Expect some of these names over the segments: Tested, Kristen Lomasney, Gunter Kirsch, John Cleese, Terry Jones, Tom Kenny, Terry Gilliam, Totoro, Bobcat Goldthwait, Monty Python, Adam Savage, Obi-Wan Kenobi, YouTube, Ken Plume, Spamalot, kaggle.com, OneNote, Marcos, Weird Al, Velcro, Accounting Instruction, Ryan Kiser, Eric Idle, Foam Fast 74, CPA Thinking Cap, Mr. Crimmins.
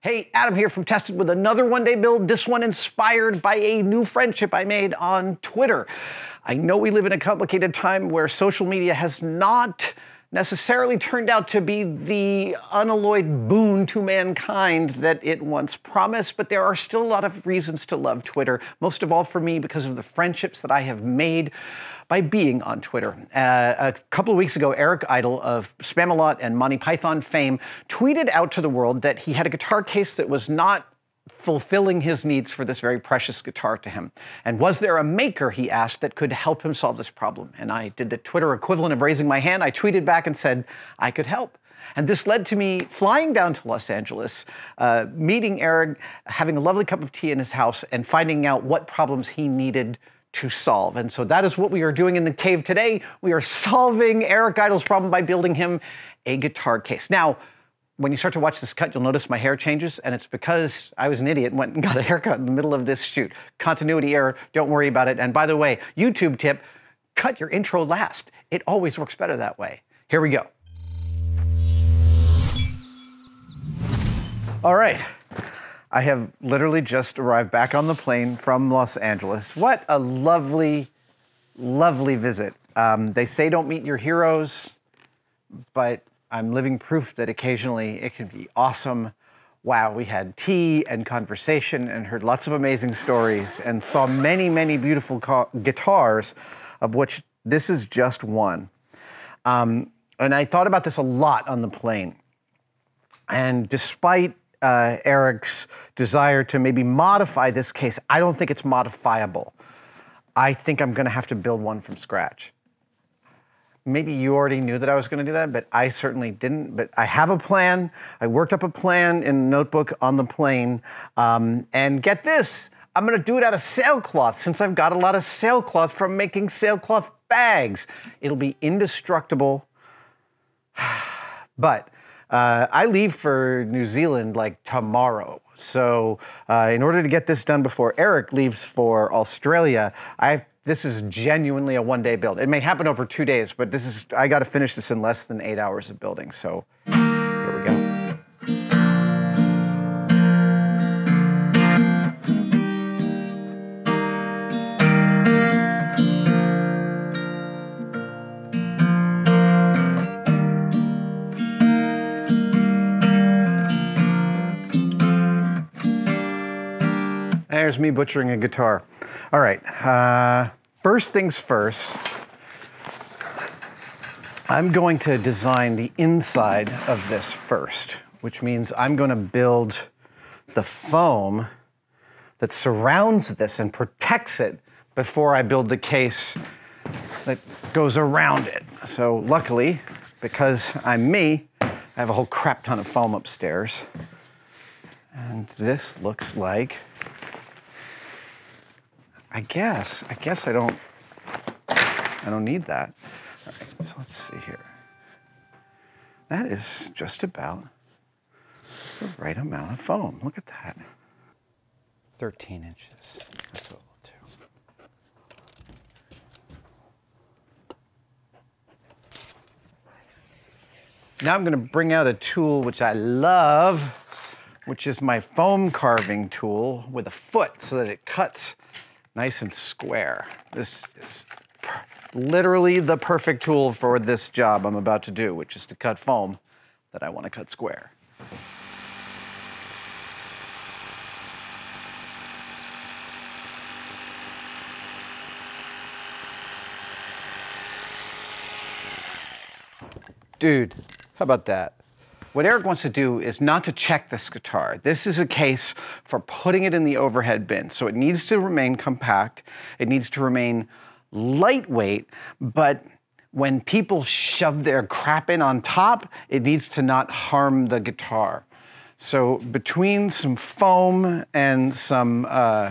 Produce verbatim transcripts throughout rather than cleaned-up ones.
Hey, Adam here from Tested with another one day build, this one inspired by a new friendship I made on Twitter. I know we live in a complicated time where social media has not necessarily turned out to be the unalloyed boon to mankind that it once promised, but there are still a lot of reasons to love Twitter, most of all for me because of the friendships that I have made by being on Twitter. Uh, a couple of weeks ago, Eric Idle of Spamalot and Monty Python fame tweeted out to the world that he had a guitar case that was not fulfilling his needs for this very precious guitar to him. And was there a maker, he asked, that could help him solve this problem? And I did the Twitter equivalent of raising my hand. I tweeted back and said, I could help. And this led to me flying down to Los Angeles, uh, meeting Eric, having a lovely cup of tea in his house, and finding out what problems he needed to solve. And so that is what we are doing in the cave today. We are solving Eric Idle's problem by building him a guitar case. Now, when you start to watch this cut, you'll notice my hair changes, and it's because I was an idiot and went and got a haircut in the middle of this shoot. Continuity error, don't worry about it. And by the way, YouTube tip, cut your intro last. It always works better that way. Here we go. All right, I have literally just arrived back on the plane from Los Angeles. What a lovely, lovely visit. Um, they say don't meet your heroes, but I'm living proof that occasionally it can be awesome. Wow, we had tea and conversation and heard lots of amazing stories and saw many, many beautiful guitars, of which this is just one. Um, and I thought about this a lot on the plane. And despite uh, Eric's desire to maybe modify this case, I don't think it's modifiable. I think I'm gonna have to build one from scratch. Maybe you already knew that I was going to do that, but I certainly didn't. But I have a plan. I worked up a plan in a notebook on the plane. Um, and get this, I'm going to do it out of sailcloth since I've got a lot of sailcloth from making sailcloth bags. It'll be indestructible. But uh, I leave for New Zealand like tomorrow. So uh, in order to get this done before Eric leaves for Australia, I have This is genuinely a one-day build. It may happen over two days, but this is, I gotta finish this in less than eight hours of building, so here we go. There's me butchering a guitar. All right, uh, first things first, I'm going to design the inside of this first, which means I'm gonna build the foam that surrounds this and protects it before I build the case that goes around it. So luckily, because I'm me, I have a whole crap ton of foam upstairs. And this looks like, I guess, I guess I don't, I don't need that. All right, so let's see here. That is just about the right amount of foam. Look at that. thirteen inches, that's what we'll do. Now I'm gonna bring out a tool which I love, which is my foam carving tool with a foot so that it cuts nice and square. This is literally the perfect tool for this job I'm about to do, which is to cut foam that I want to cut square. Dude, how about that? What Eric wants to do is not to check this guitar. This is a case for putting it in the overhead bin. So it needs to remain compact. It needs to remain lightweight, but when people shove their crap in on top, it needs to not harm the guitar. So between some foam and some uh,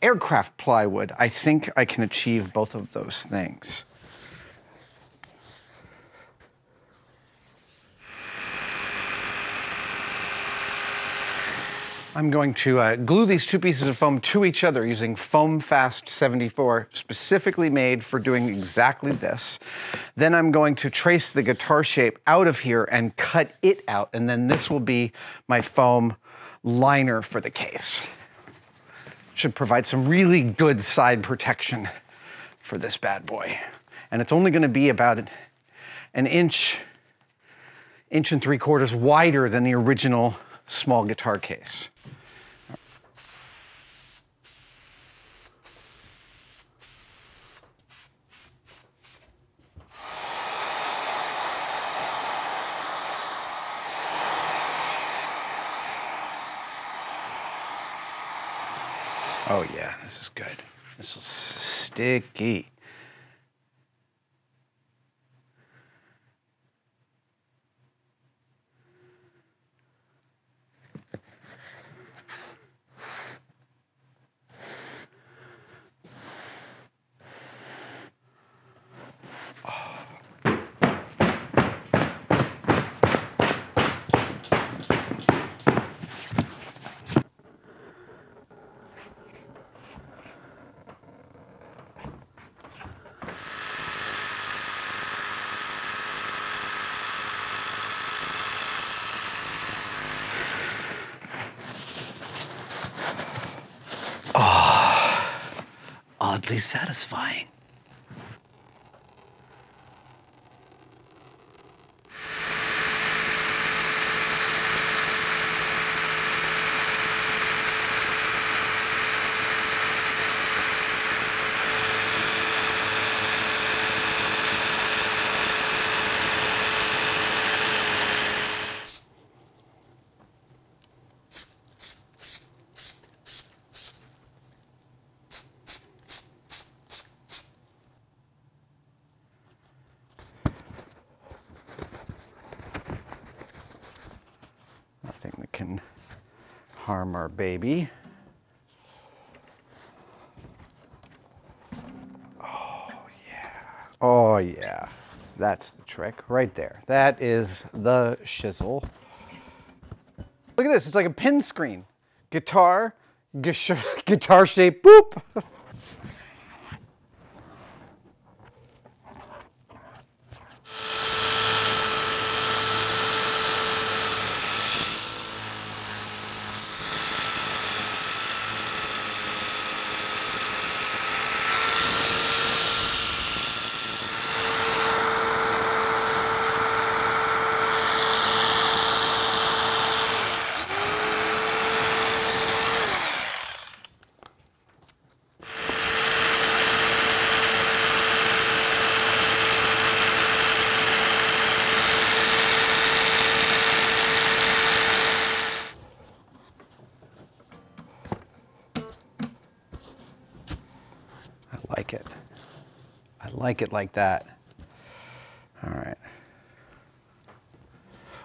aircraft plywood, I think I can achieve both of those things. I'm going to uh, glue these two pieces of foam to each other using Foam Fast seventy-four, specifically made for doing exactly this. Then I'm going to trace the guitar shape out of here and cut it out, and then this will be my foam liner for the case. Should provide some really good side protection for this bad boy. And it's only gonna be about an inch, inch and three quarters wider than the original small guitar case. Oh yeah, this is good. This is sticky. Oddly satisfying. Harm our baby. Oh yeah, oh yeah. That's the trick right there. That is the shizzle. Look at this, it's like a pin screen. Guitar, guitar shape, boop. Like it like that. All right.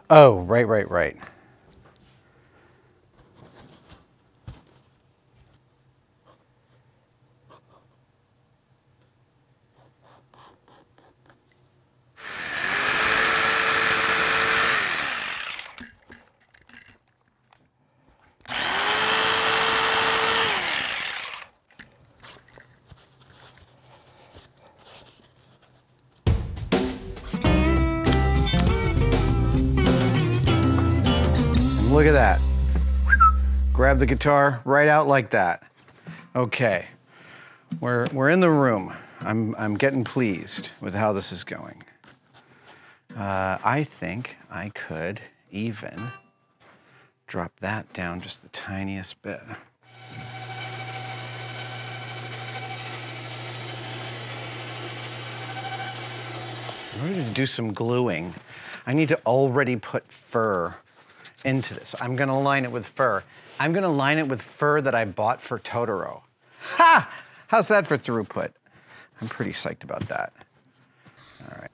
Oh, right, right, right. Look at that. Grab the guitar right out like that. Okay, we're, we're in the room. I'm, I'm getting pleased with how this is going. Uh, I think I could even drop that down just the tiniest bit. In order to do some gluing, I need to already put fur into this. I'm gonna line it with fur. I'm gonna line it with fur that I bought for Totoro. Ha! How's that for throughput? I'm pretty psyched about that. All right.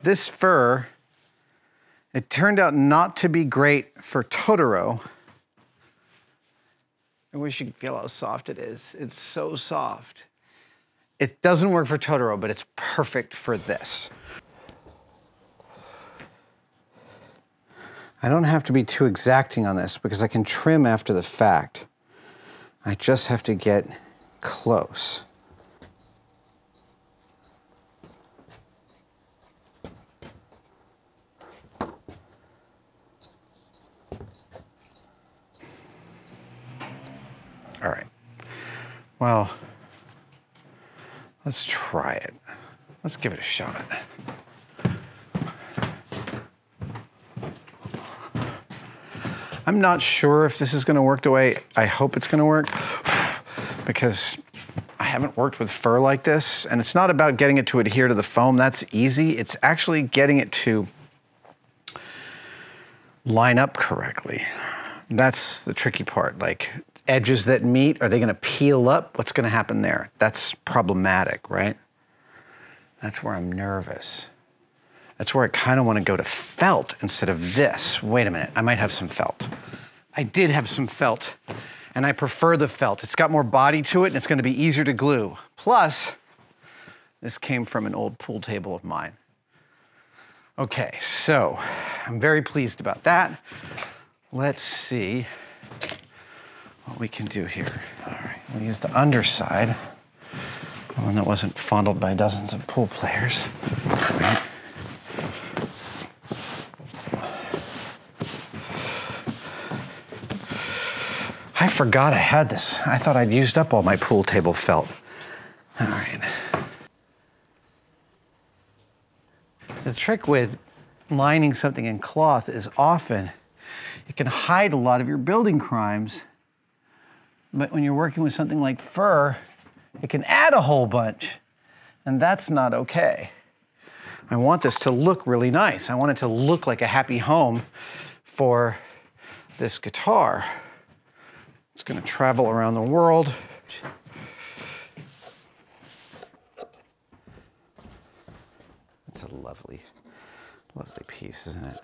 This fur It turned out not to be great for Totoro. I wish you could feel how soft it is. It's so soft. It doesn't work for Totoro, but it's perfect for this. I don't have to be too exacting on this because I can trim after the fact. I just have to get close. All right, well, let's try it. Let's give it a shot. I'm not sure if this is gonna work the way I hope it's gonna work because I haven't worked with fur like this, and it's not about getting it to adhere to the foam, that's easy. It's actually getting it to line up correctly. That's the tricky part. Like edges that meet, are they gonna peel up? What's gonna happen there? That's problematic, right? That's where I'm nervous. That's where I kind of want to go to felt instead of this. Wait a minute, I might have some felt. I did have some felt, and I prefer the felt. It's got more body to it, and it's going to be easier to glue. Plus, this came from an old pool table of mine. Okay, so I'm very pleased about that. Let's see what we can do here. All right, we'll use the underside. The one that wasn't fondled by dozens of pool players. I forgot I had this. I thought I'd used up all my pool table felt. All right. The trick with lining something in cloth is often it can hide a lot of your building crimes, but when you're working with something like fur, it can add a whole bunch, and that's not okay. I want this to look really nice. I want it to look like a happy home for this guitar. It's going to travel around the world. It's a lovely, lovely piece, isn't it?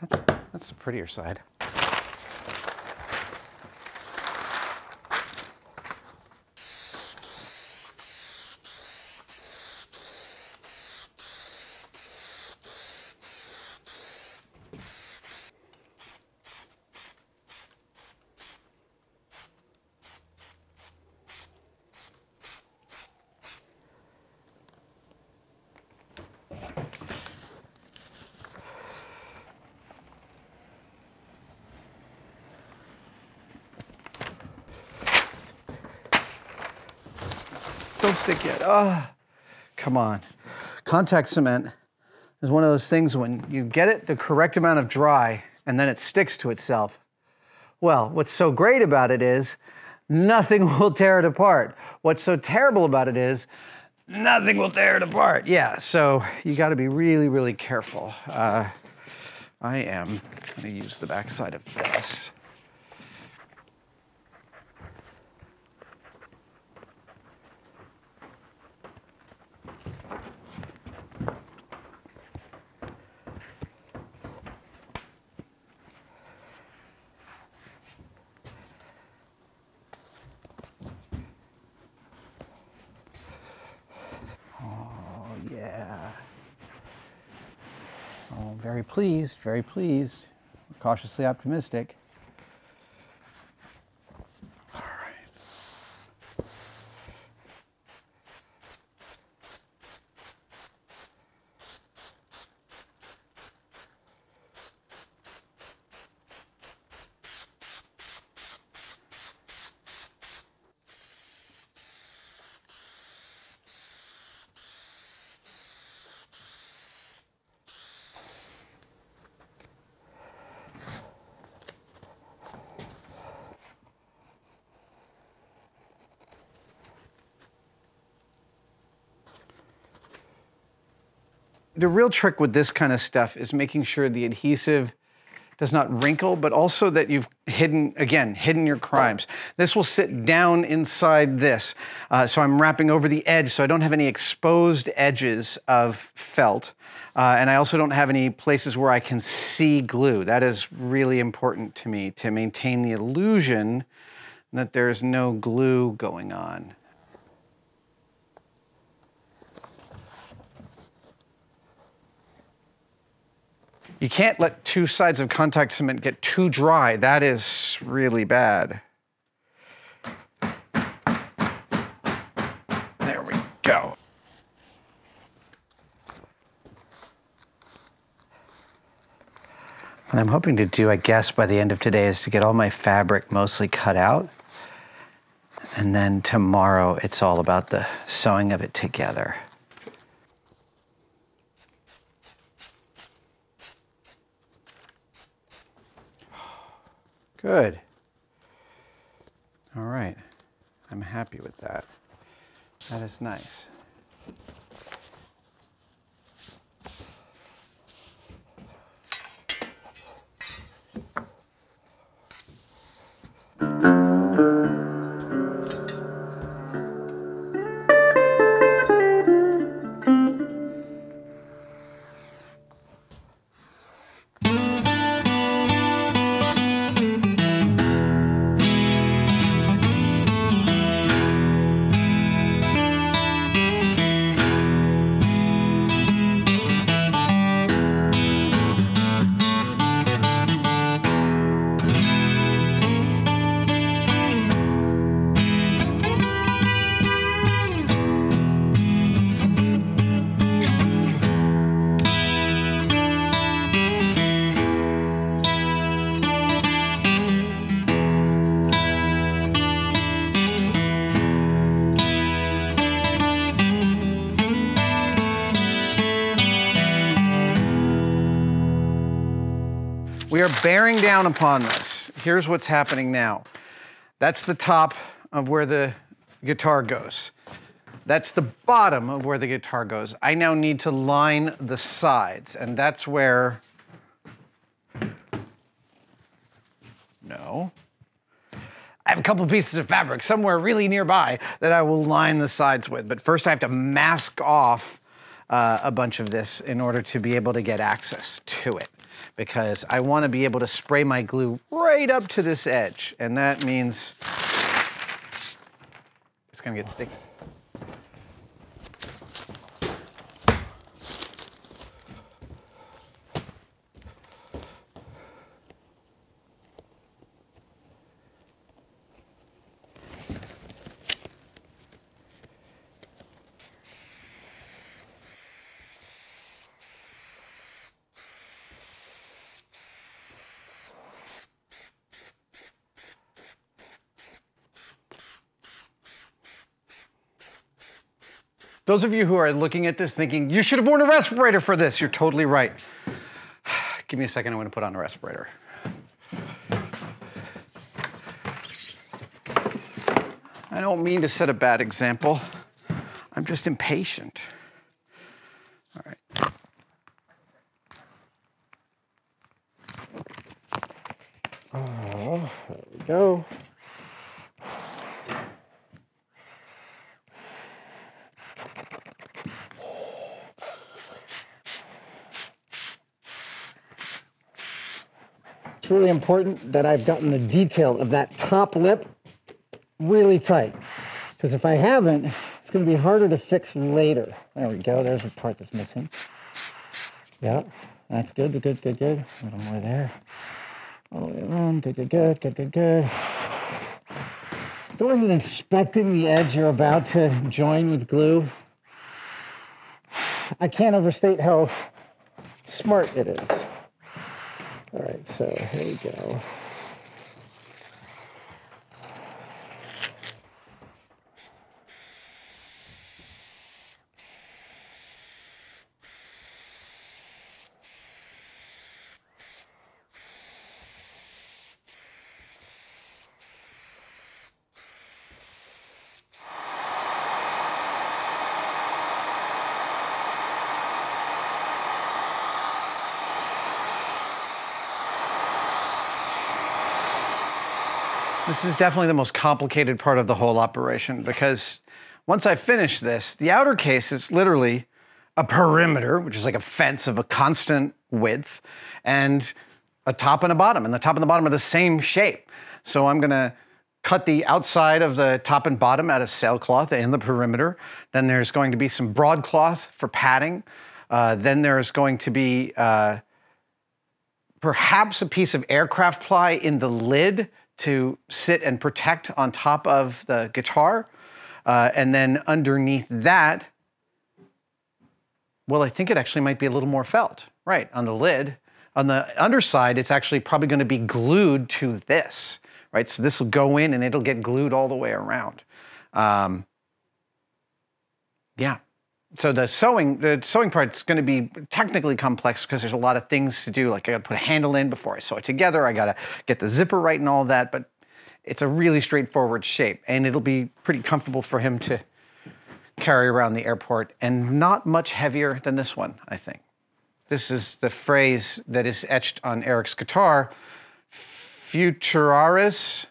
That's, that's the prettier side. Don't stick yet. Ah, come on. Contact cement is one of those things when you get it the correct amount of dry and then it sticks to itself. Well, what's so great about it is nothing will tear it apart. What's so terrible about it is nothing will tear it apart. Yeah, so you gotta be really, really careful. Uh, I am gonna use the backside of this. Very pleased, very pleased, cautiously optimistic. All right. The real trick with this kind of stuff is making sure the adhesive does not wrinkle, but also that you've hidden, again, hidden your crimes. Oh. This will sit down inside this. Uh, so I'm wrapping over the edge so I don't have any exposed edges of felt. Uh, and I also don't have any places where I can see glue. That is really important to me, to maintain the illusion that there's no glue going on. You can't let two sides of contact cement get too dry. That is really bad. There we go. What I'm hoping to do, I guess, by the end of today is to get all my fabric mostly cut out. And then tomorrow, it's all about the sewing of it together. Good. All right. I'm happy with that. That is nice. We are bearing down upon this. Here's what's happening now. That's the top of where the guitar goes. That's the bottom of where the guitar goes. I now need to line the sides, and that's where... No. I have a couple pieces of fabric somewhere really nearby that I will line the sides with, but first I have to mask off uh, a bunch of this in order to be able to get access to it, because I want to be able to spray my glue right up to this edge, and that means it's going to get sticky. Those of you who are looking at this thinking, you should have worn a respirator for this, you're totally right. Give me a second, I'm gonna put on a respirator. I don't mean to set a bad example. I'm just impatient. All right. Oh, there we go. It's really important that I've gotten the detail of that top lip really tight, because if I haven't, it's going to be harder to fix later. There we go. There's a part that's missing. Yeah, that's good. Good, good, good. A little more there. All the way around. Good, good, good, good, good, good. Don't even inspecting the edge you're about to join with glue. I can't overstate how smart it is. All right, so here we go. This is definitely the most complicated part of the whole operation because once I finish this, the outer case is literally a perimeter, which is like a fence of a constant width, and a top and a bottom, and the top and the bottom are the same shape. So I'm gonna cut the outside of the top and bottom out of sailcloth in the perimeter. Then there's going to be some broadcloth for padding. Uh, then there's going to be uh, perhaps a piece of aircraft ply in the lid to sit and protect on top of the guitar. Uh, and then underneath that, well, I think it actually might be a little more felt, right, on the lid. On the underside, it's actually probably gonna be glued to this, right? So this will go in and it'll get glued all the way around. Um, yeah. So the sewing, the sewing part's gonna be technically complex because there's a lot of things to do. Like I gotta put a handle in before I sew it together. I gotta get the zipper right and all that, but it's a really straightforward shape and it'll be pretty comfortable for him to carry around the airport and not much heavier than this one, I think. This is the phrase that is etched on Eric's guitar. Futuraris,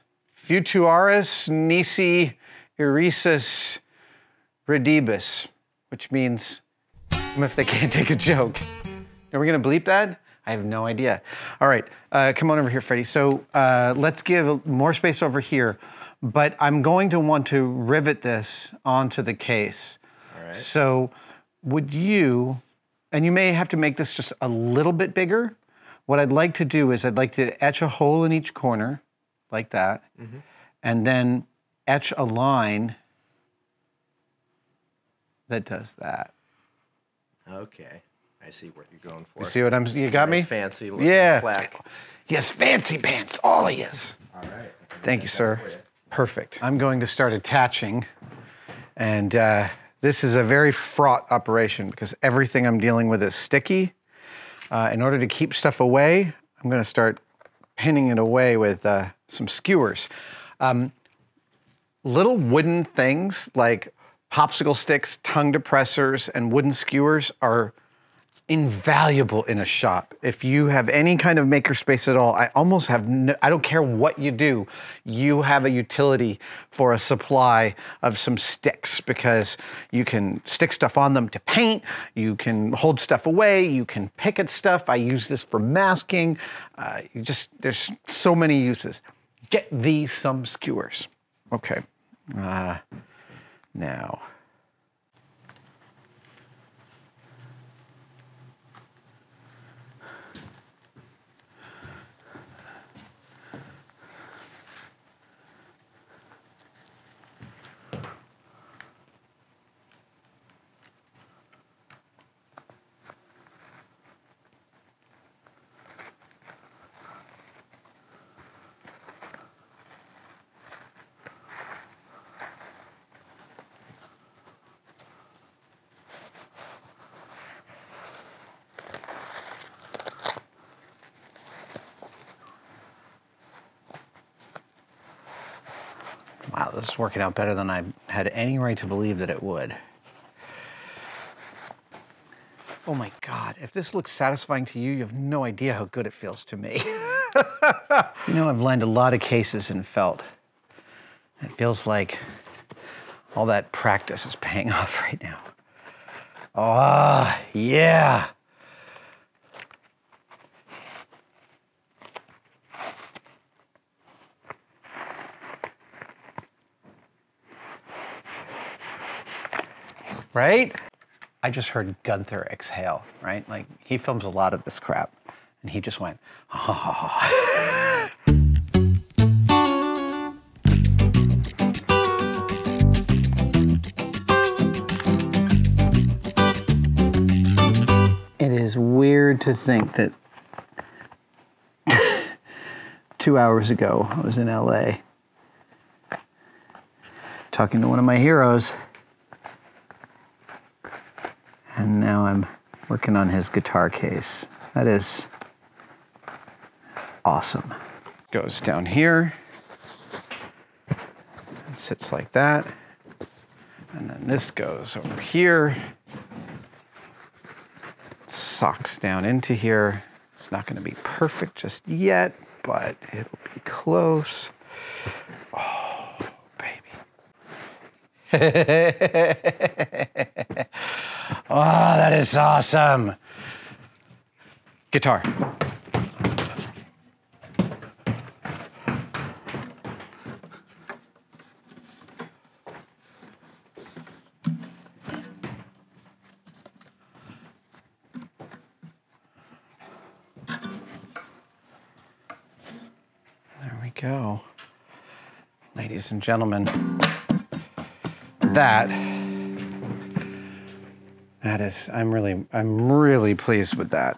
futuraris nisi irisis redibus, which means if they can't take a joke. Are we gonna bleep that? I have no idea. All right, uh, come on over here, Freddie. So uh, let's give more space over here, but I'm going to want to rivet this onto the case. All right. So would you, and you may have to make this just a little bit bigger. What I'd like to do is I'd like to etch a hole in each corner, like that, mm-hmm. and then etch a line that does that. Okay, I see what you're going for. You see what I'm, you got nice me? Fancy looking yeah. plaque. Yes, fancy pants, all of yous. All right. Thank you, sir. You. Perfect. I'm going to start attaching, and uh, this is a very fraught operation because everything I'm dealing with is sticky. Uh, in order to keep stuff away, I'm gonna start pinning it away with uh, some skewers. Um, little wooden things like popsicle sticks, tongue depressors, and wooden skewers are invaluable in a shop. If you have any kind of makerspace at all, I almost have no, I don't care what you do, you have a utility for a supply of some sticks because you can stick stuff on them to paint, you can hold stuff away, you can pick at stuff. I use this for masking. Uh, you just, there's so many uses. Get thee some skewers. Okay, uh, now. Wow, this is working out better than I had any right to believe that it would. Oh my God, if this looks satisfying to you, you have no idea how good it feels to me. You know, I've lined a lot of cases in felt. It feels like all that practice is paying off right now. Ah, oh, yeah. Right? I just heard Gunther exhale, right? Like, he films a lot of this crap, and he just went, oh. It is weird to think that two hours ago, I was in L A talking to one of my heroes. And now I'm working on his guitar case. That is awesome. Goes down here, sits like that. And then this goes over here, socks down into here. It's not gonna be perfect just yet, but it'll be close. Oh, baby. Oh, that is awesome. Guitar. Go, ladies and gentlemen, that that is I'm really I'm really pleased with that.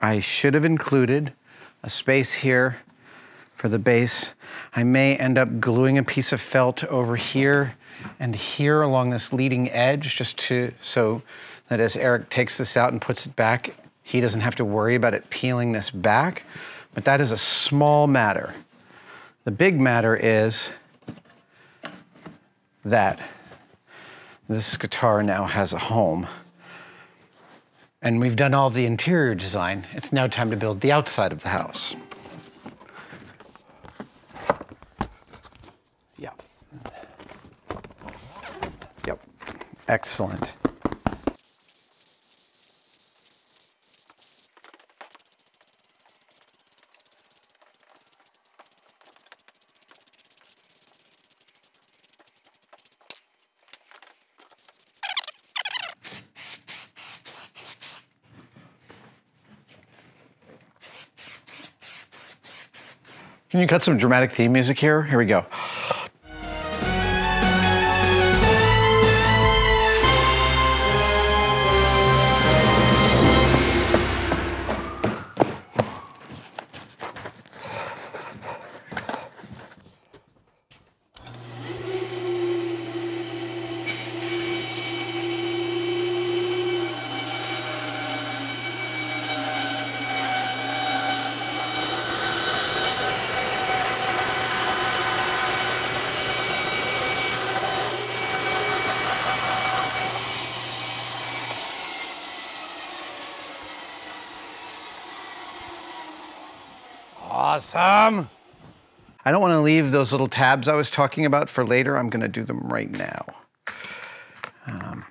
I should have included a space here for the base. I may end up gluing a piece of felt over here and here along this leading edge, just to so that as Eric takes this out and puts it back, he doesn't have to worry about it peeling this back, but that is a small matter. The big matter is that this guitar now has a home. And we've done all the interior design. It's now time to build the outside of the house. Yeah. Yep. Excellent. Can you cut some dramatic theme music here? Here we go. Awesome. I don't want to leave those little tabs I was talking about for later. I'm going to do them right now. Um.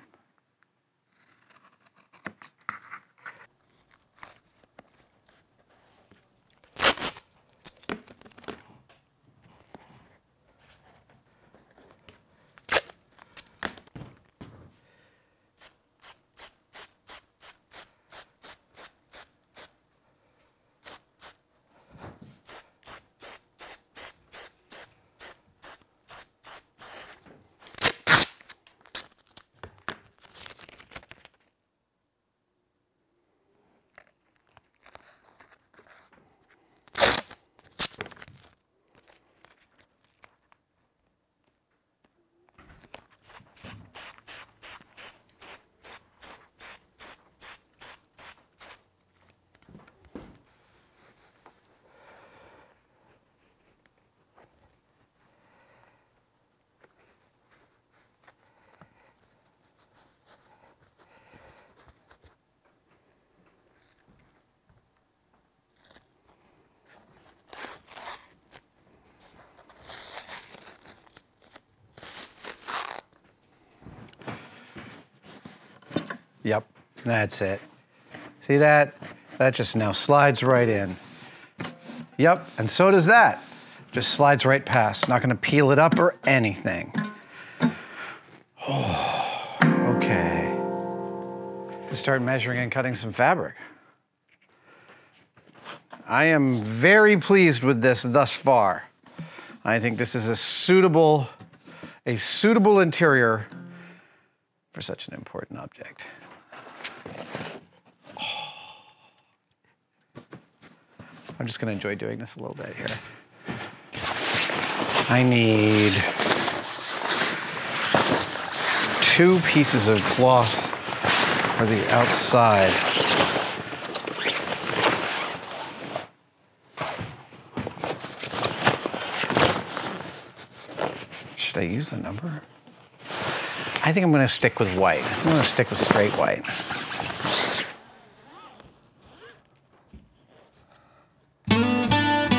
Yep, that's it. See that? That just now slides right in. Yep, and so does that. Just slides right past. Not gonna peel it up or anything. Oh, okay. Let's start measuring and cutting some fabric. I am very pleased with this thus far. I think this is a suitable, a suitable interior for such an important object. I'm just gonna enjoy doing this a little bit here. I need two pieces of cloth for the outside. Should I use the number? I think I'm gonna stick with white. I'm gonna stick with straight white. Thank you.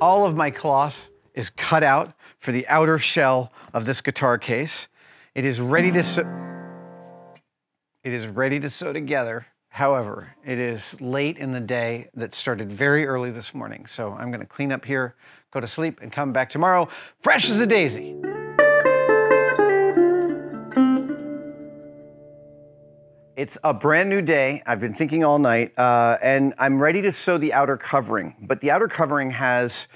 All of my cloth is cut out for the outer shell of this guitar case. It is ready to sew, it is ready to sew together. However, it is late in the day that started very early this morning. So I'm gonna clean up here, go to sleep, and come back tomorrow, fresh as a daisy. It's a brand new day. I've been thinking all night, uh, and I'm ready to sew the outer covering, but the outer covering has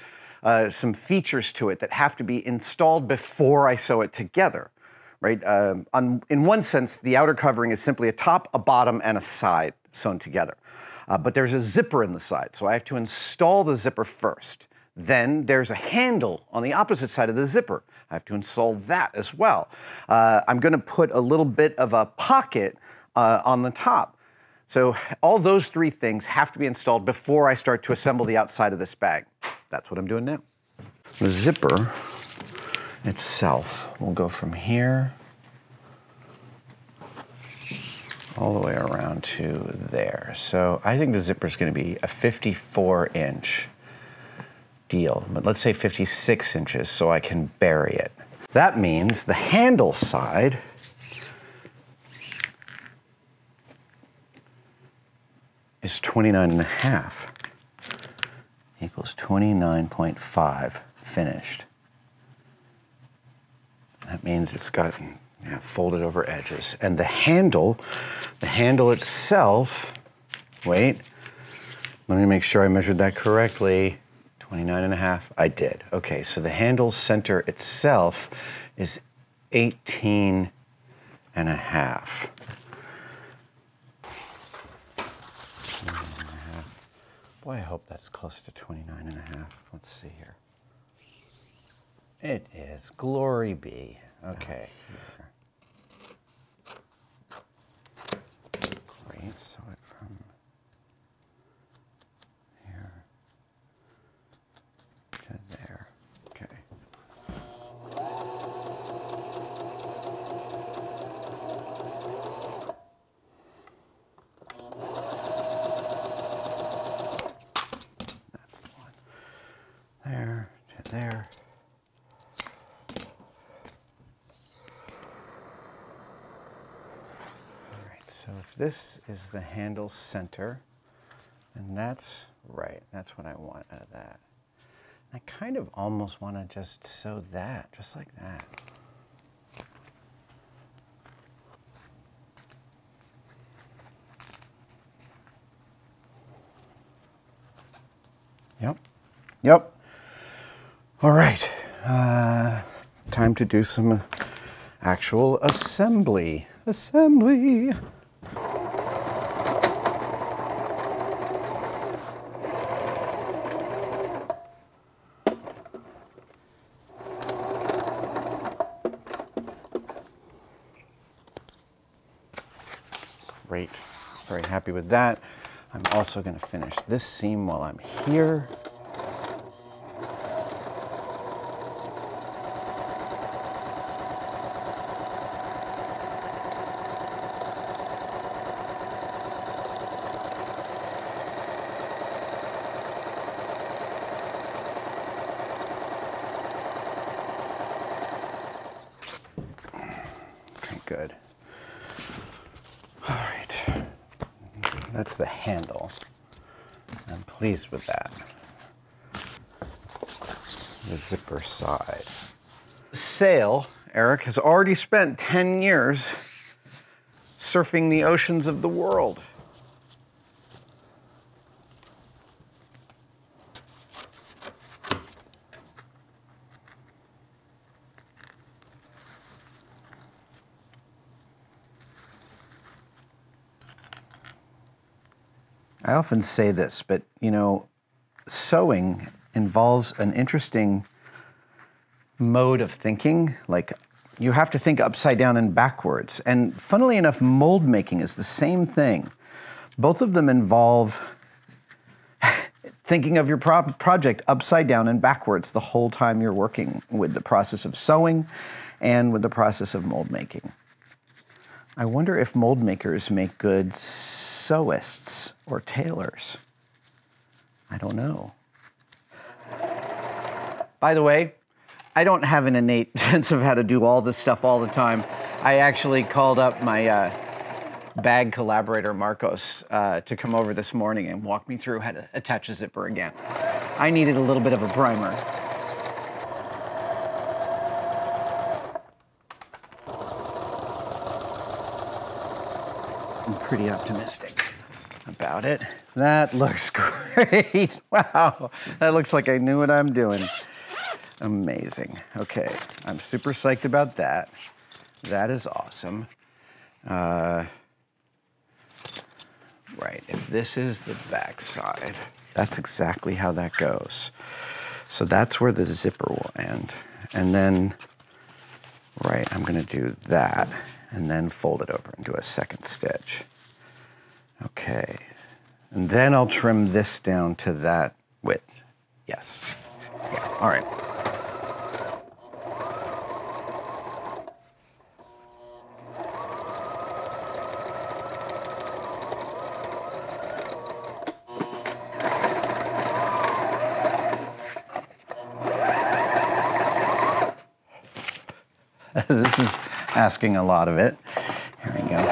uh, some features to it that have to be installed before I sew it together, right? Uh, on, in one sense, the outer covering is simply a top, a bottom, and a side sewn together, uh, but there's a zipper in the side, so I have to install the zipper first. Then there's a handle on the opposite side of the zipper. I have to install that as well. Uh, I'm gonna put a little bit of a pocket Uh, on the top. So all those three things have to be installed before I start to assemble the outside of this bag. That's what I'm doing now. The zipper itself will go from here all the way around to there. So I think the zipper is going to be a fifty-four inch deal, but let's say fifty-six inches so I can bury it. That means the handle side is twenty-nine and a half, equals twenty-nine point five finished. That means it's got you know, folded over edges. And the handle, the handle itself, wait, let me make sure I measured that correctly. twenty-nine and a half, I did. Okay, so the handle center itself is eighteen and a half. Boy, I hope that's close to twenty-nine and a half. Let's see here. It is, glory be. Okay. Great, so it from here to there. Okay. There to there. All right, so if this is the handle center, then that's right. That's what I want out of that. And I kind of almost want to just sew that, just like that. Yep. Yep. All right, uh, time to do some actual assembly. Assembly. Great, very happy with that. I'm also gonna finish this seam while I'm here. Good. All right, that's the handle. I'm pleased with that. The zipper side. Sail, Eric, has already spent ten years surfing the oceans of the world. I often say this, but you know, sewing involves an interesting mode of thinking. Like, you have to think upside down and backwards. And funnily enough, mold making is the same thing. Both of them involve thinking of your pro project upside down and backwards the whole time you're working with the process of sewing and with the process of mold making. I wonder if mold makers make good sewists or tailors. I don't know. By the way, I don't have an innate sense of how to do all this stuff all the time. I actually called up my uh, bag collaborator, Marcos, uh, to come over this morning and walk me through how to attach a zipper again. I needed a little bit of a primer. I'm pretty optimistic about it. That looks great. Wow, that looks like I knew what I'm doing. Amazing. Okay, I'm super psyched about that. That is awesome. Uh, right, if this is the back side, that's exactly how that goes. So that's where the zipper will end. And then, right, I'm gonna do that and then fold it over and do a second stitch. Okay, and then I'll trim this down to that width. Yes, yeah, all right. This is asking a lot of it. Here we go.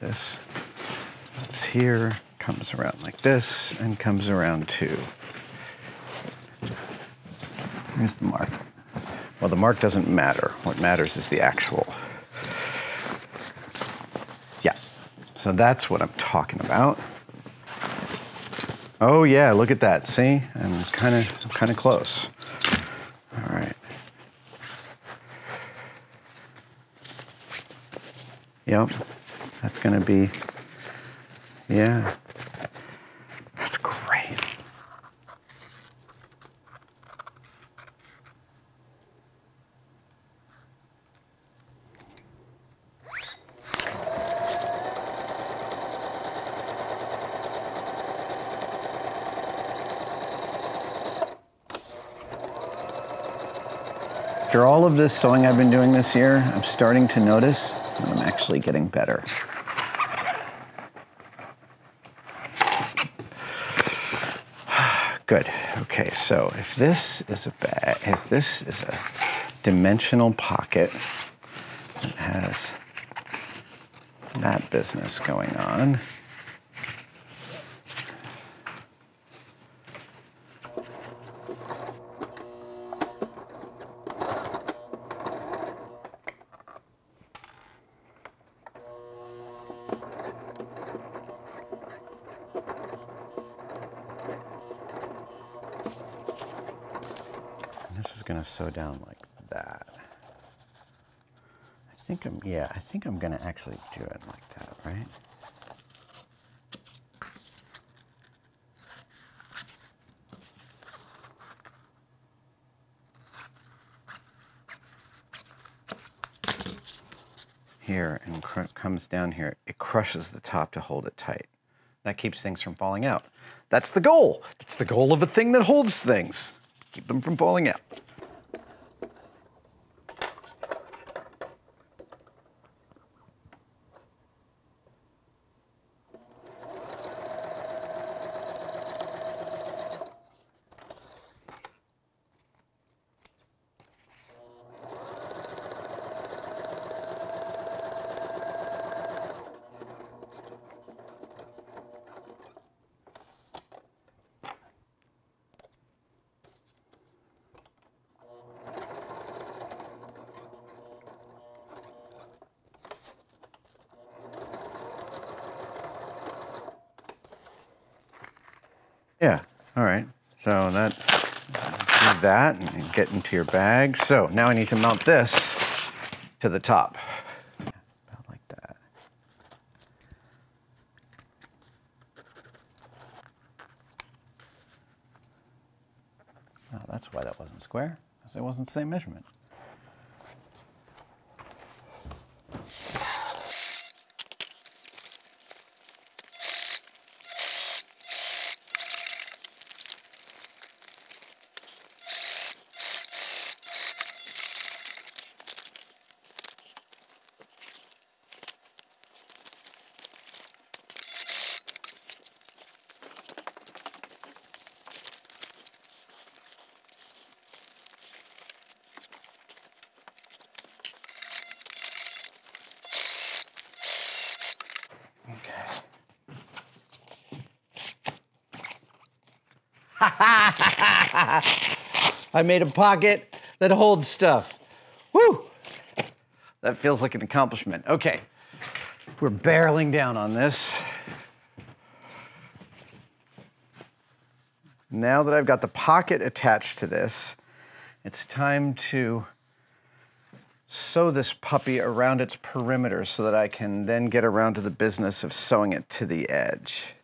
This, that's here. Comes around like this and comes around too. Where's the mark? Well, the mark doesn't matter. What matters is the actual. Yeah, so that's what I'm talking about. Oh yeah, look at that, see? I'm kind of kind of close. All right. Yep, that's gonna be, yeah. After all of this sewing I've been doing this year, I'm starting to notice that I'm actually getting better. Good. Okay, so if this is a bag, if this is a dimensional pocket that has that business going on, sew down like that. I think I'm, yeah, I think I'm gonna actually do it like that, right? Here, and cr comes down here. It crushes the top to hold it tight. That keeps things from falling out. That's the goal. It's the goal of a thing that holds things. Keep them from falling out. Yeah, all right, so that, do that and get into your bag. So now I need to mount this to the top. About like that. Oh, that's why that wasn't square, because it wasn't the same measurement. I made a pocket that holds stuff. Woo! That feels like an accomplishment. Okay, we're barreling down on this. Now that I've got the pocket attached to this, it's time to sew this puppy around its perimeter so that I can then get around to the business of sewing it to the edge.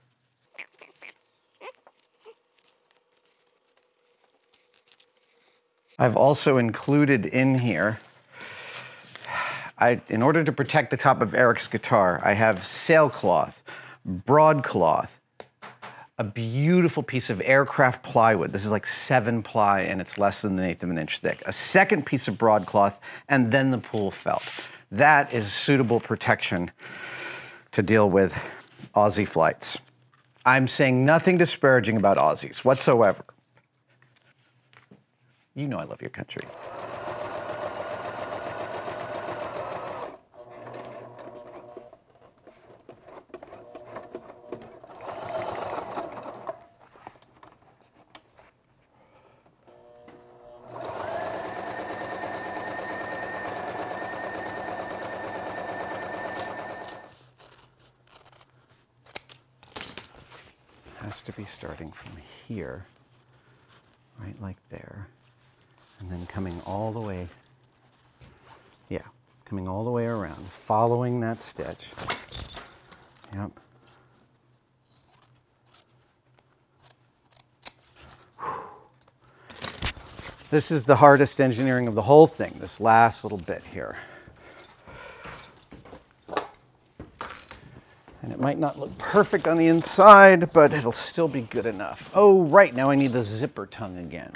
I've also included in here, I, in order to protect the top of Eric's guitar, I have sailcloth, broadcloth, a beautiful piece of aircraft plywood. This is like seven ply and it's less than an eighth of an inch thick. A second piece of broadcloth and then the pool felt. That is suitable protection to deal with Aussie flights. I'm saying nothing disparaging about Aussies whatsoever. You know I love your country. Has to be starting from here, right like there. And then coming all the way, yeah, coming all the way around, following that stitch. Yep. Whew. This is the hardest engineering of the whole thing, this last little bit here. And it might not look perfect on the inside, but it'll still be good enough. Oh, right, now I need the zipper tongue again.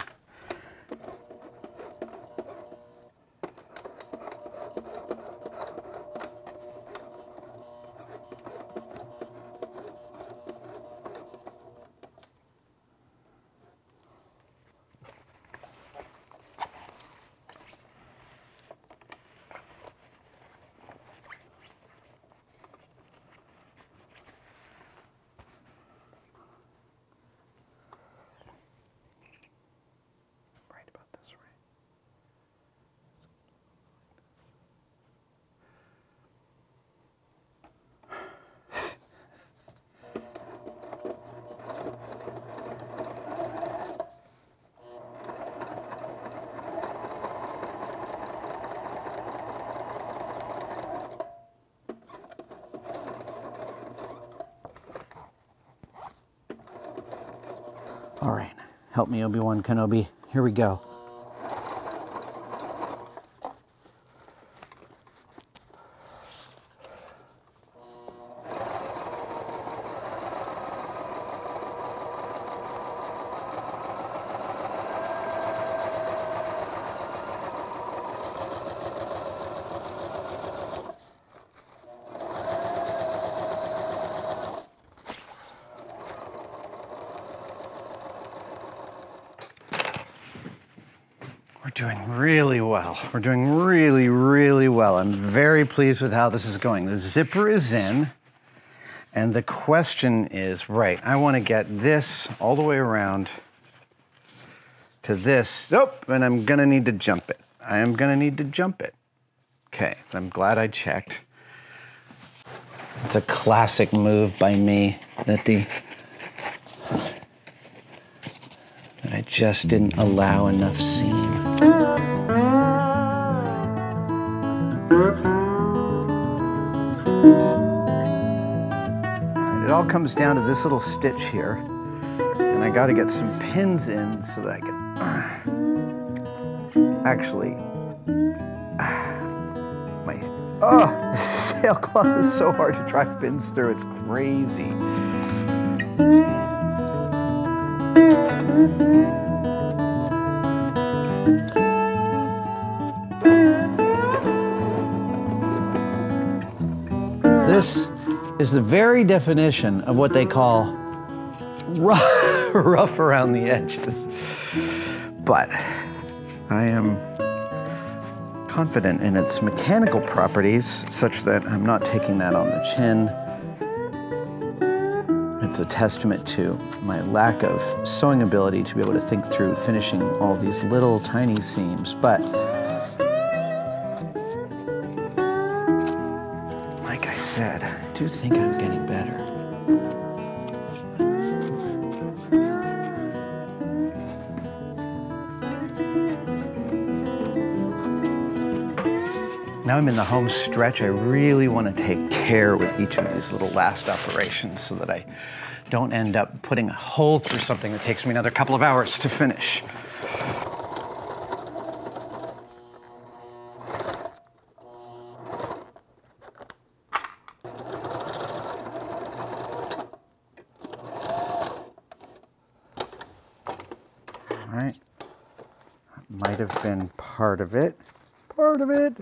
All right, help me, Obi-Wan Kenobi. Here we go. We're doing really, really well. I'm very pleased with how this is going. The zipper is in, and the question is, right, I want to get this all the way around to this. Oh, and I'm going to need to jump it. I am going to need to jump it. Okay, I'm glad I checked. It's a classic move by me that the that I just didn't allow enough seam. It all comes down to this little stitch here, and I got to get some pins in so that I can uh, actually. Uh, my oh, this sailcloth is so hard to drive pins through. It's crazy. This is the very definition of what they call rough, rough around the edges. But I am confident in its mechanical properties such that I'm not taking that on the chin. It's a testament to my lack of sewing ability to be able to think through finishing all these little tiny seams, but like I said, I do think I'm getting better. Now I'm in the home stretch. I really want to take care with each of these little last operations so that I don't end up putting a hole through something that takes me another couple of hours to finish. All right, that might have been part of it, part of it.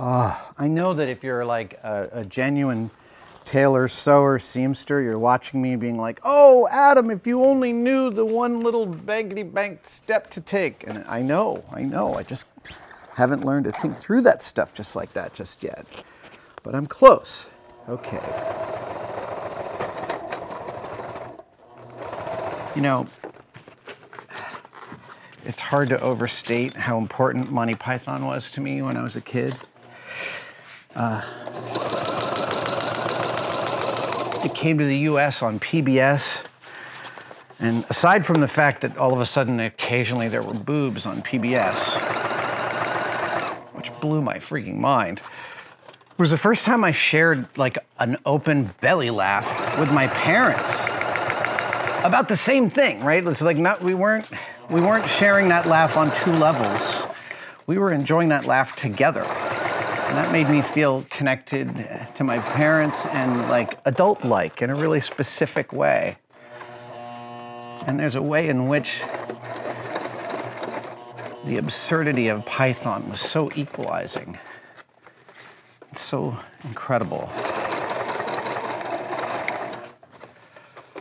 Oh, I know that if you're like a, a genuine tailor, sewer, seamster, you're watching me being like, oh, Adam, if you only knew the one little bankety-banked step to take. And I know, I know, I just haven't learned to think through that stuff just like that just yet. But I'm close. Okay. You know, it's hard to overstate how important Monty Python was to me when I was a kid. Uh, it came to the U S on P B S, and aside from the fact that all of a sudden occasionally there were boobs on P B S, which blew my freaking mind, it was the first time I shared like an open belly laugh with my parents about the same thing, right? It's like not, we weren't, we weren't sharing that laugh on two levels. We were enjoying that laugh together. And that made me feel connected to my parents and like adult-like in a really specific way. And there's a way in which the absurdity of Python was so equalizing. It's so incredible.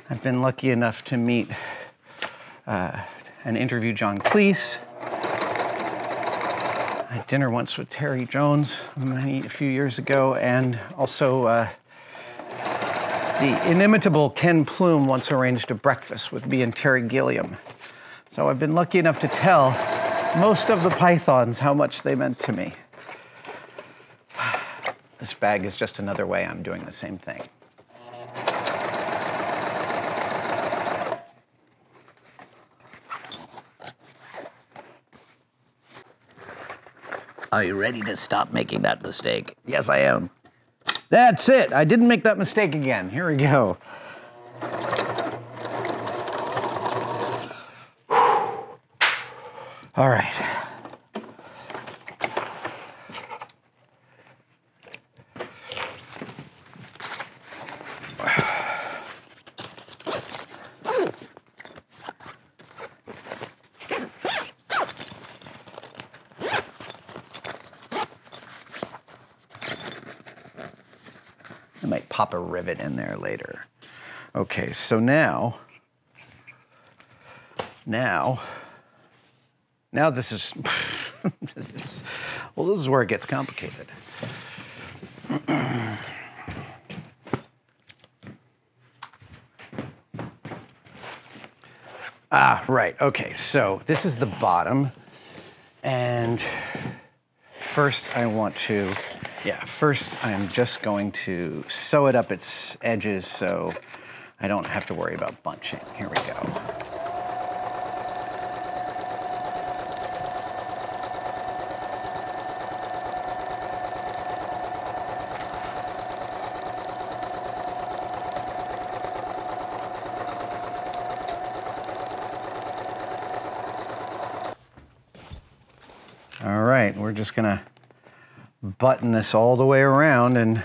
I've been lucky enough to meet uh, and interview John Cleese. I had dinner once with Terry Jones many, a few years ago, and also uh, the inimitable Ken Plume once arranged a breakfast with me and Terry Gilliam. So I've been lucky enough to tell most of the Pythons how much they meant to me. This bag is just another way I'm doing the same thing. Are you ready to stop making that mistake? Yes, I am. That's it. I didn't make that mistake again. Here we go. All right. Pop a rivet in there later. Okay, so now, now, now this is, this is well, this is where it gets complicated. ah, right, okay, so this is the bottom, and first I want to Yeah, first I'm just going to sew it up its edges so I don't have to worry about bunching. Here we go. All right, we're just gonna button this all the way around and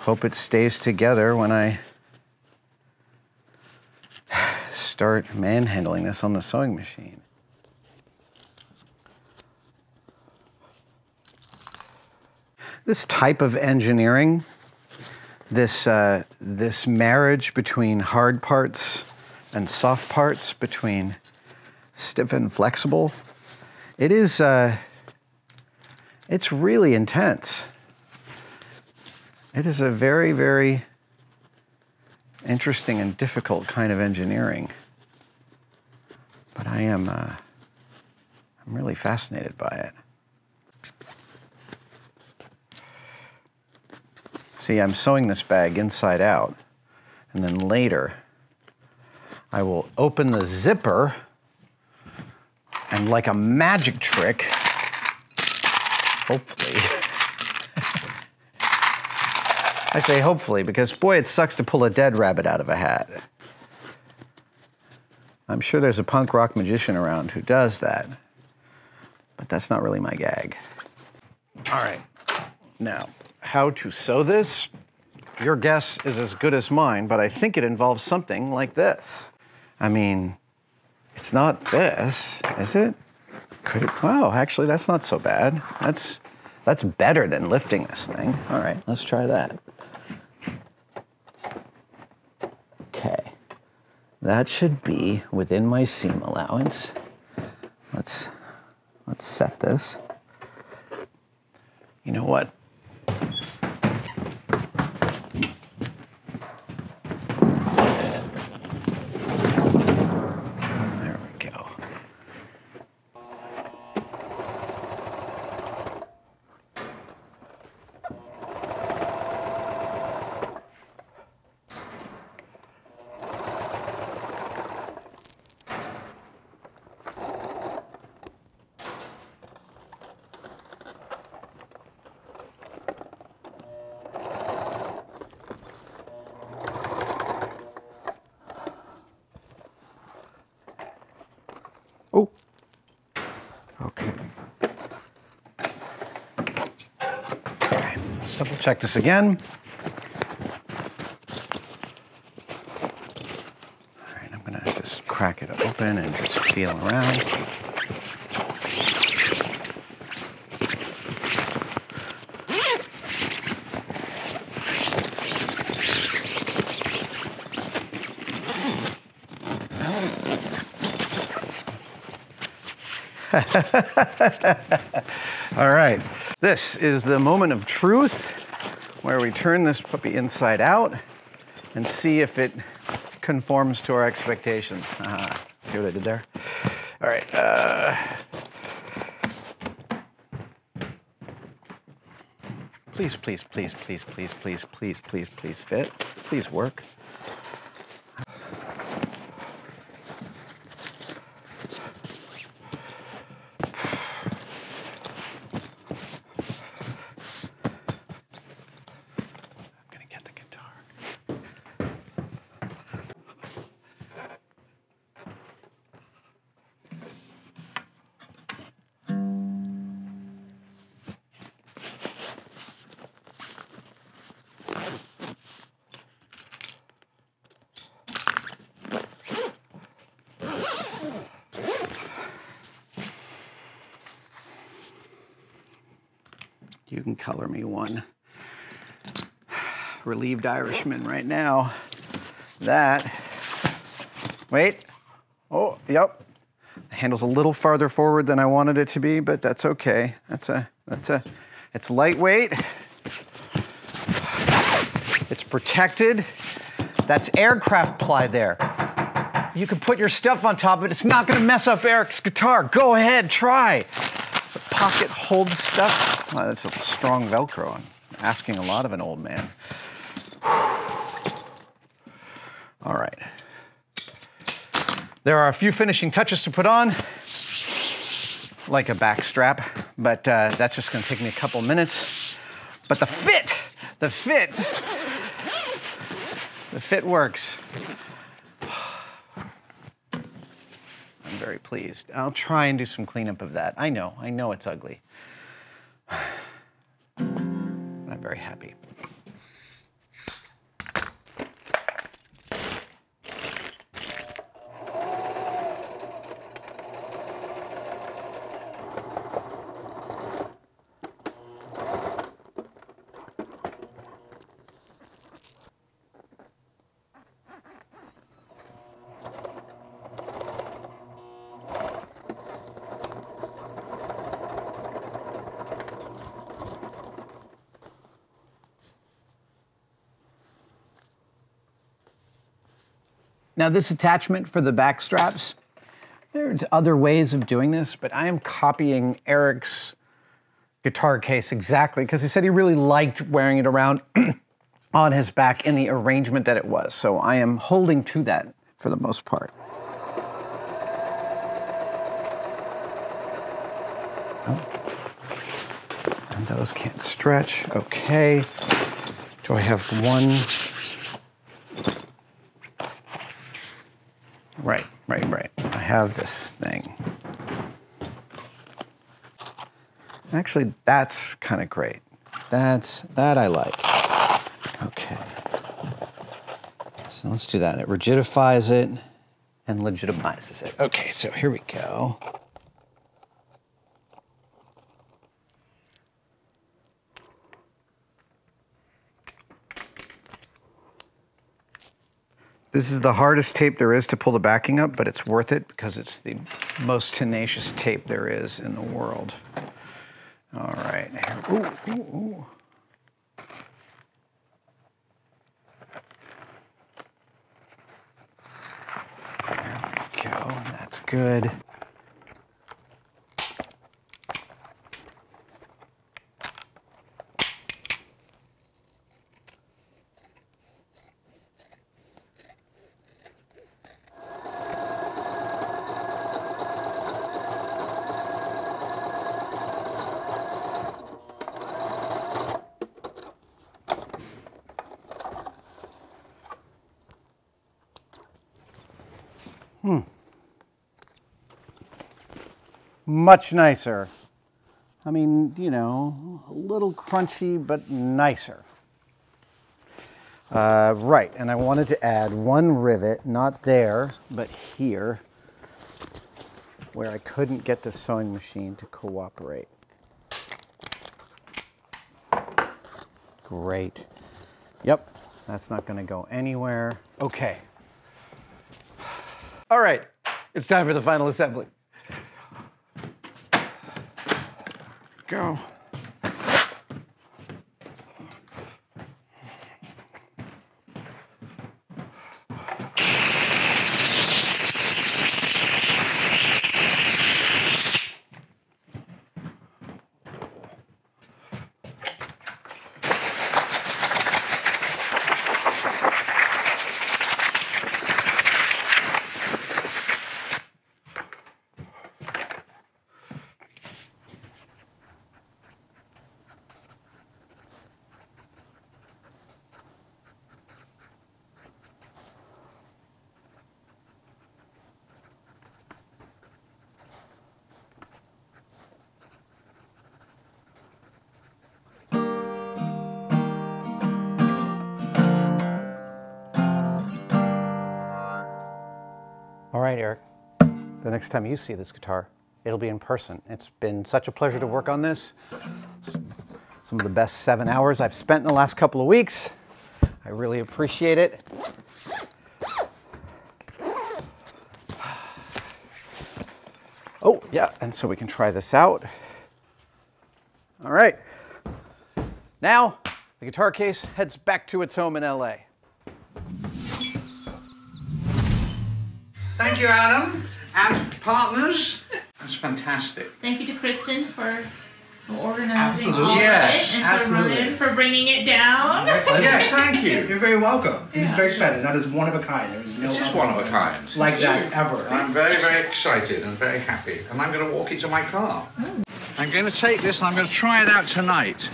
hope it stays together when I start manhandling this on the sewing machine. This type of engineering, this, uh, this marriage between hard parts and soft parts, between stiff and flexible. It is, uh, it's really intense. It is a very, very interesting and difficult kind of engineering. But I am, uh, I'm really fascinated by it. See, I'm sewing this bag inside out, and then later I will open the zipper, and like a magic trick, hopefully, I say hopefully because boy, it sucks to pull a dead rabbit out of a hat. I'm sure there's a punk rock magician around who does that, but that's not really my gag. All right, now, how to sew this? Your guess is as good as mine, but I think it involves something like this. I mean, it's not this, is it? Could it? Wow, actually, that's not so bad. That's, that's better than lifting this thing. All right, let's try that. Okay, that should be within my seam allowance. Let's, let's set this. You know what? Check this again. All right, I'm gonna just crack it open and just feel around. All right, this is the moment of truth, where we turn this puppy inside out and see if it conforms to our expectations. Uh, see what I did there? All right. Uh, please, please, please, please, please, please, please, please, please fit. Please work. You can color me one relieved Irishman right now. That, wait, oh, yep. The handle's a little farther forward than I wanted it to be, but that's okay. That's a, that's a, it's lightweight. It's protected. That's aircraft ply there. You can put your stuff on top of it. It's not gonna mess up Eric's guitar. Go ahead, try. The pocket holds stuff. Wow, that's a strong Velcro. I'm asking a lot of an old man. All right. There are a few finishing touches to put on, like a back strap, but uh, that's just gonna take me a couple minutes. But the fit, the fit, the fit works. I'm very pleased. I'll try and do some cleanup of that. I know, I know it's ugly. I'm very happy. Now this attachment for the back straps, there's other ways of doing this, but I am copying Eric's guitar case exactly, because he said he really liked wearing it around on his back in the arrangement that it was. So I am holding to that for the most part. Oh. And those can't stretch, okay. Do I have one? Right, right, right. I have this thing. Actually, that's kind of great. That's, that I like. Okay. So let's do that. It rigidifies it and legitimizes it. Okay, so here we go. This is the hardest tape there is to pull the backing up, but it's worth it because it's the most tenacious tape there is in the world. All right. Ooh, ooh, ooh. There we go. That's good. Much nicer. I mean, you know, a little crunchy, but nicer. Uh, right, and I wanted to add one rivet, not there, but here, where I couldn't get the sewing machine to cooperate. Great. Yep, that's not gonna go anywhere. Okay. All right, it's time for the final assembly. Go. Eric, the next time you see this guitar, it'll be in person. It's been such a pleasure to work on this. Some of the best seven hours I've spent in the last couple of weeks. I really appreciate it. Oh, yeah, and so we can try this out. All right. Now, the guitar case heads back to its home in L A. Thank you, Adam, and partners. That's fantastic. Thank you to Kristen for organizing absolutely. all yes, of it and absolutely. to Ryan for bringing it down. Yes, thank you. You're very welcome. Yeah. He's very excited. That is one of a kind. There is no it's just one of a kind. Like it that is. ever. I'm very, very excited and very happy, and I'm going to walk into my car. Mm. I'm going to take this and I'm going to try it out tonight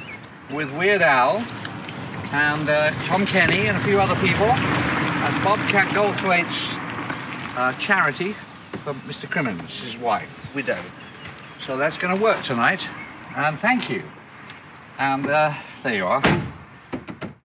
with Weird Al and uh, Tom Kenny and a few other people at Bobcat Goldthwait's Uh, charity for Mister Crimmins, his wife, widow. So that's going to work tonight, and thank you. And uh, there you are.